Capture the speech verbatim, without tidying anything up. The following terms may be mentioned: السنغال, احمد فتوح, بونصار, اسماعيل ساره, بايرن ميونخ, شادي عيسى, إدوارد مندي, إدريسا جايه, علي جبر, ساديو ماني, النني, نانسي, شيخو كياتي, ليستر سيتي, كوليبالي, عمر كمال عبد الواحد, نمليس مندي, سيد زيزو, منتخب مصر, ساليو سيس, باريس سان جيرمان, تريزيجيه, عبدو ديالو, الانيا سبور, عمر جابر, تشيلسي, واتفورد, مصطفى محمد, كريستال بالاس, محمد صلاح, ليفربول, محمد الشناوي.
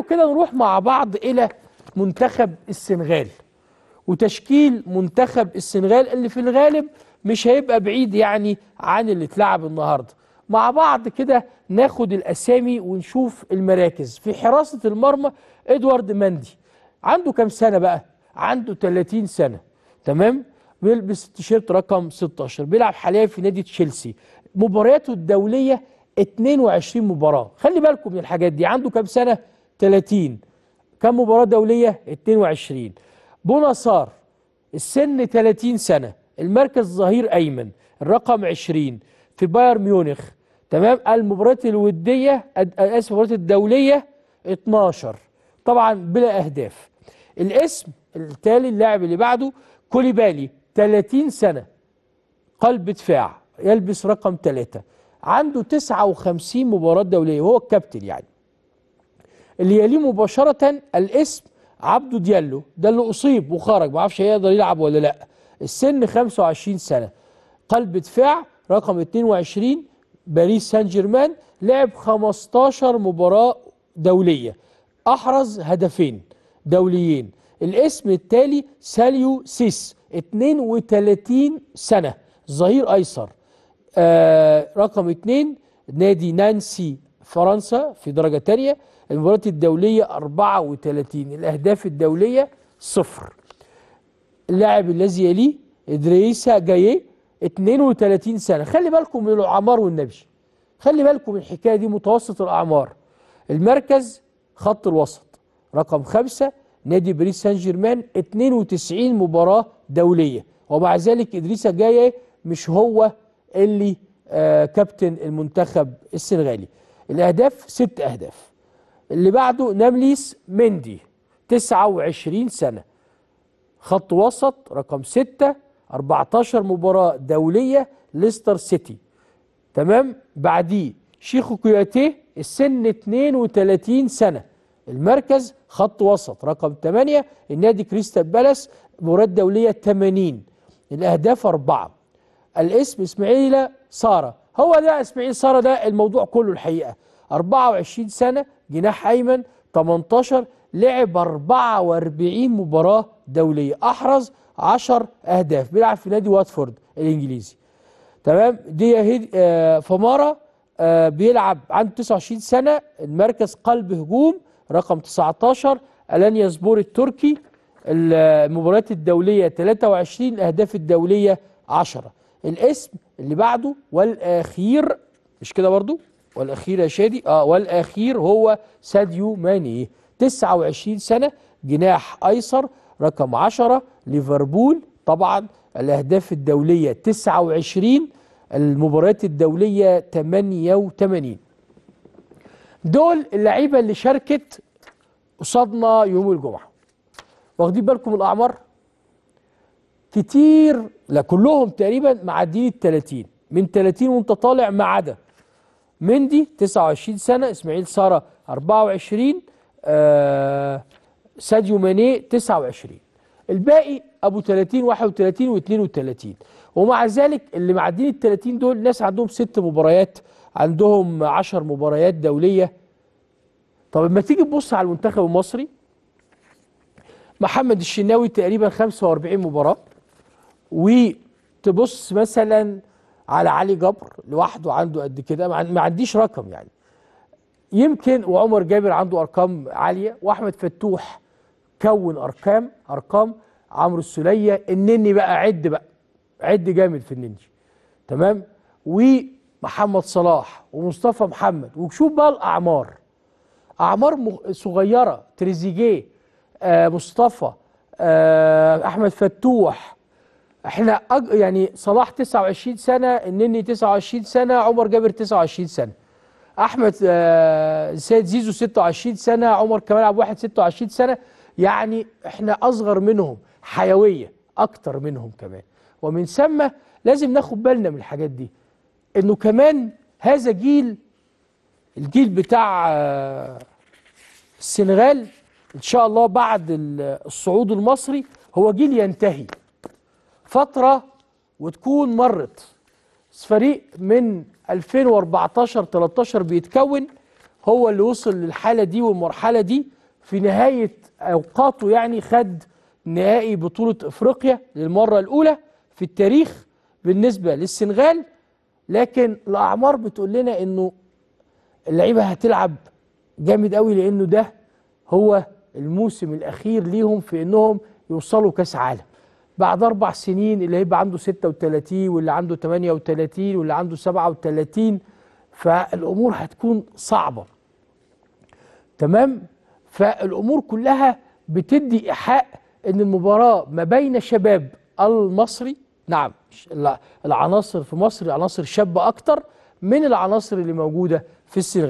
تعالوا كده نروح مع بعض إلى منتخب السنغال وتشكيل منتخب السنغال اللي في الغالب مش هيبقى بعيد يعني عن اللي اتلعب النهارده. مع بعض كده ناخد الأسامي ونشوف المراكز. في حراسة المرمى إدوارد مندي عنده كام سنة بقى؟ عنده ثلاثين سنة، تمام؟ بيلبس تيشيرت رقم ستاشر، بيلعب حاليا في نادي تشيلسي، مبارياته الدولية اتنين وعشرين مباراة. خلي بالكم من الحاجات دي. عنده كام سنة؟ ثلاثين. كم مباراة دولية؟ اتنين وعشرين. بونصار السن ثلاثين سنة، المركز ظهير أيمن، الرقم عشرين في بايرن ميونخ، تمام؟ المباريات الودية اسف المباريات الدولية اتناشر، طبعا بلا أهداف. الاسم التالي اللاعب اللي بعده كوليبالي ثلاثين سنة، قلب دفاع، يلبس رقم ثلاثة، عنده تسعة وخمسين مباراة دولية وهو الكابتن يعني. اللي يليه مباشرة الاسم عبدو ديالو، ده اللي أصيب وخرج ما اعرفش هيقدر يلعب ولا لأ، السن خمسة وعشرين سنة، قلب دفاع، رقم اتنين وعشرين باريس سان جيرمان، لعب خمستاشر مباراة دولية، أحرز هدفين دوليين. الاسم التالي ساليو سيس اتنين وتلاتين سنة، ظهير أيسر، آه رقم اتنين نادي نانسي فرنسا في درجة تانية، المباريات الدولية أربعة وتلاتين، الأهداف الدولية صفر. اللاعب الذي يليه إدريسا جايه اتنين وتلاتين سنة، خلي بالكم من الأعمار والنبي، خلي بالكم من الحكاية دي، متوسط الأعمار. المركز خط الوسط، رقم خمسة نادي باريس سان جيرمان، اتنين وتسعين مباراة دولية، ومع ذلك إدريسا جايه مش هو اللي آه كابتن المنتخب السنغالي. الأهداف ست أهداف. اللي بعده نمليس مندي تسعة وعشرين سنة، خط وسط، رقم ستة، أربعتاشر مباراة دولية، ليستر سيتي، تمام؟ بعديه شيخو كياتي السن اتنين وتلاتين سنة، المركز خط وسط، رقم تمانية النادي كريستال بالاس، مباريات دولية تمانين، الأهداف أربعة. الاسم اسماعيل ساره، هو ده اسماعيل ساره، ده الموضوع كله الحقيقة، أربعة وعشرين سنة، جناح أيمن، تمنتاشر، لعب أربعة وأربعين مباراة دولية، أحرز عشر أهداف، بيلعب في نادي واتفورد الإنجليزي، تمام؟ دي آه فمارة آه بيلعب، عنده تسعة وعشرين سنة، المركز قلب هجوم، رقم تسعتاشر الانيا سبور التركي، المباريات الدولية تلاتة وعشرين، الأهداف الدولية عشرة. الاسم اللي بعده والأخير، مش كده برضو؟ والأخير يا شادي، اه والأخير هو ساديو ماني تسعة وعشرين سنة، جناح أيسر، رقم عشرة ليفربول، طبعا الأهداف الدولية تسعة وعشرين، المباريات الدولية تمانية وتمانين. دول اللعيبة اللي شاركت قصادنا يوم الجمعة. واخدين بالكم الأعمار؟ كتير، لا كلهم تقريبا معديين ال تلاتين، من تلاتين وانت طالع ما عدا مندي تسعة وعشرين سنة، إسماعيل ساره أربعة وعشرين، آه ساديو ماني تسعة وعشرين، الباقي ابو تلاتين واحد وتلاتين واتنين وتلاتين، ومع ذلك اللي معديين ال تلاتين دول ناس عندهم ست مباريات، عندهم عشر مباريات دولية. طب لما تيجي تبص على المنتخب المصري، محمد الشناوي تقريبا خمسة وأربعين مباراة، وتبص مثلا على علي جبر لوحده عنده قد كده، ما عنديش رقم يعني، يمكن وعمر جابر عنده ارقام عاليه، واحمد فتوح كون ارقام ارقام عمرو السوليه، النني بقى عد بقى عد جامد في النني، تمام؟ ومحمد صلاح ومصطفى محمد، وشوف بقى الاعمار، اعمار صغيره، تريزيجيه، آه مصطفى، آه احمد فتوح، احنا أج... يعني صلاح تسعة وعشرين سنه، النني تسعة وعشرين سنه، عمر جابر تسعة وعشرين سنه، احمد آه سيد زيزو ستة وعشرين سنه، عمر كمال عبد الواحد ستة وعشرين سنه، يعني احنا اصغر منهم حيويه اكتر منهم كمان، ومن ثم لازم ناخد بالنا من الحاجات دي، انه كمان هذا جيل، الجيل بتاع آه السنغال ان شاء الله بعد الصعود المصري هو جيل ينتهي فتره وتكون مرت. فريق من ألفين وأربعتاشر تلتاشر بيتكون، هو اللي وصل للحاله دي والمرحله دي في نهايه اوقاته. يعني خد نهائي بطوله افريقيا للمره الاولى في التاريخ بالنسبه للسنغال، لكن الاعمار بتقول لنا انه اللعيبه هتلعب جامد قوي لانه ده هو الموسم الاخير ليهم في انهم يوصلوا كاس عالم. بعد اربع سنين اللي هيبقى عنده ستة وثلاثين واللي عنده ثمانية وثلاثين واللي عنده سبعة وثلاثين، فالامور هتكون صعبه. تمام؟ فالامور كلها بتدي ايحاء ان المباراه ما بين شباب المصري، نعم العناصر في مصر عناصر شابه اكتر من العناصر اللي موجوده في السنغال.